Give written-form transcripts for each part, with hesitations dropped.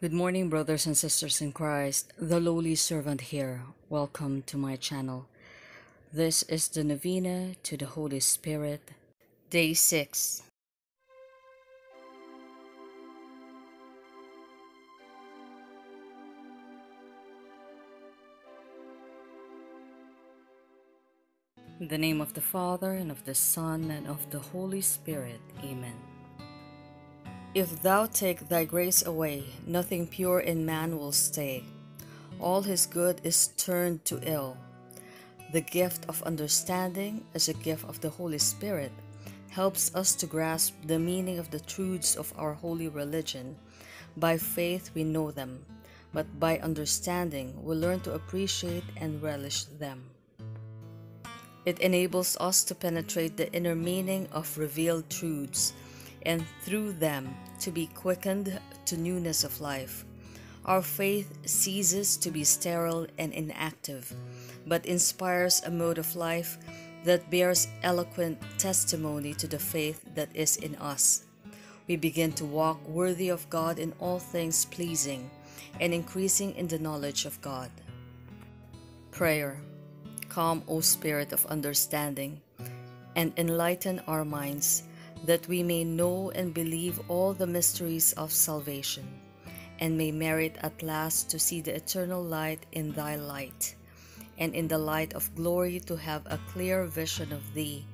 Good morning, brothers and sisters in Christ. The Lowly Servant here. Welcome to my channel. This is the Novena to the Holy Spirit, Day 6. In the name of the Father, and of the Son, and of the Holy Spirit. Amen. If thou take thy grace away, nothing pure in man will stay. All his good is turned to ill. The gift of understanding, as a gift of the Holy Spirit, helps us to grasp the meaning of the truths of our holy religion. By faith we know them, but by understanding we learn to appreciate and relish them. It enables us to penetrate the inner meaning of revealed truths, and through them to be quickened to newness of life. Our faith ceases to be sterile and inactive, but inspires a mode of life that bears eloquent testimony to the faith that is in us. We begin to walk worthy of God in all things, pleasing and increasing in the knowledge of God. Prayer. Come, O Spirit of understanding, and enlighten our minds, that we may know and believe all the mysteries of salvation, and may merit at last to see the eternal light in thy light, and in the light of glory to have a clear vision of thee,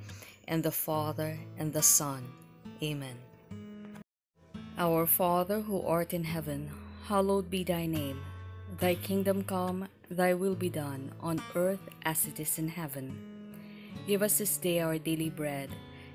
and the Father, and the Son. Amen. Our Father, who art in heaven, hallowed be thy name. Thy kingdom come, thy will be done, on earth as it is in heaven. Give us this day our daily bread,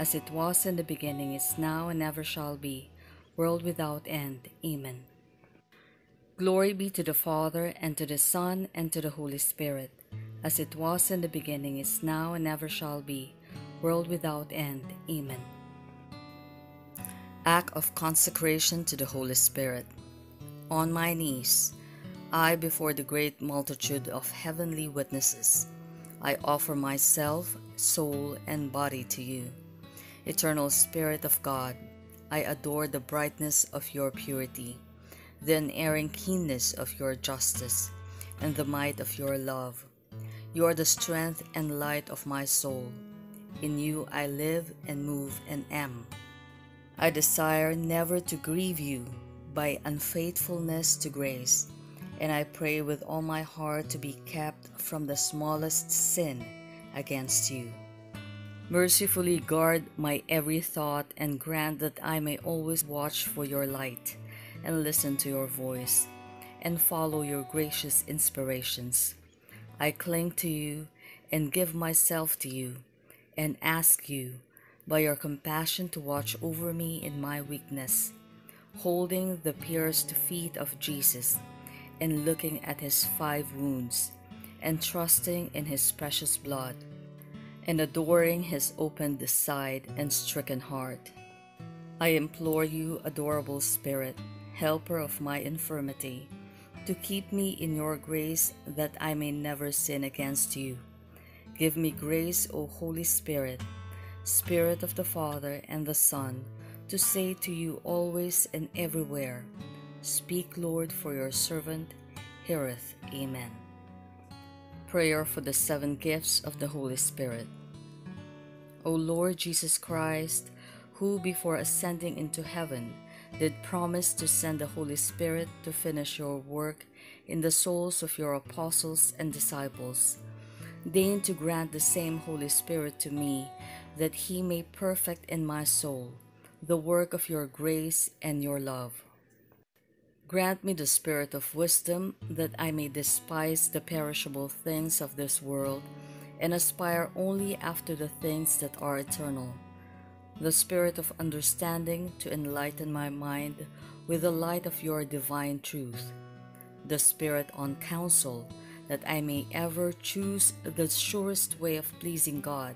as it was in the beginning, is now, and ever shall be, world without end. Amen. Glory be to the Father, and to the Son, and to the Holy Spirit, as it was in the beginning, is now, and ever shall be, world without end. Amen. Act of consecration to the Holy Spirit. On my knees, I, before the great multitude of heavenly witnesses, I offer myself, soul, and body to you. Eternal Spirit of God, I adore the brightness of your purity, the unerring keenness of your justice, and the might of your love. You are the strength and light of my soul. In you I live and move and am. I desire never to grieve you by unfaithfulness to grace, and I pray with all my heart to be kept from the smallest sin against you. Mercifully guard my every thought, and grant that I may always watch for your light, and listen to your voice, and follow your gracious inspirations. I cling to you, and give myself to you, and ask you, by your compassion, to watch over me in my weakness, holding the pierced feet of Jesus, and looking at his 5 wounds, and trusting in his precious blood, and adoring his opened side and stricken heart. I implore you, adorable Spirit, helper of my infirmity, to keep me in your grace, that I may never sin against you. Give me grace, O Holy Spirit, Spirit of the Father and the Son, to say to you always and everywhere, Speak, Lord, for your servant heareth. Amen. Prayer for the seven gifts of the Holy Spirit. O Lord Jesus Christ, who before ascending into heaven did promise to send the Holy Spirit to finish your work in the souls of your apostles and disciples, deign to grant the same Holy Spirit to me, that he may perfect in my soul the work of your grace and your love. Grant me the spirit of wisdom, that I may despise the perishable things of this world and aspire only after the things that are eternal. The spirit of understanding to enlighten my mind with the light of your divine truth. The spirit on counsel, that I may ever choose the surest way of pleasing God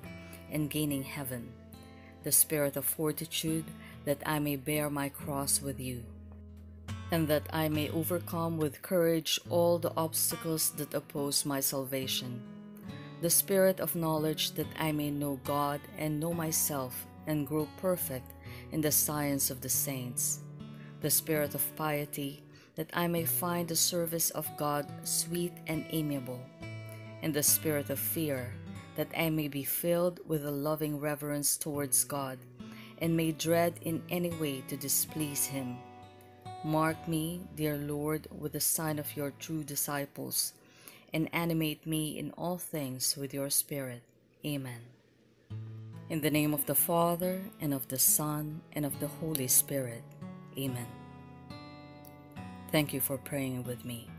and gaining heaven. The spirit of fortitude, that I may bear my cross with you, and that I may overcome with courage all the obstacles that oppose my salvation. The spirit of knowledge, that I may know God and know myself and grow perfect in the science of the saints. The spirit of piety, that I may find the service of God sweet and amiable. And the spirit of fear, that I may be filled with a loving reverence towards God, and may dread in any way to displease him. Mark me, dear Lord, with the sign of your true disciples, and animate me in all things with your Spirit. Amen. In the name of the Father, and of the Son, and of the Holy Spirit. Amen. Thank you for praying with me.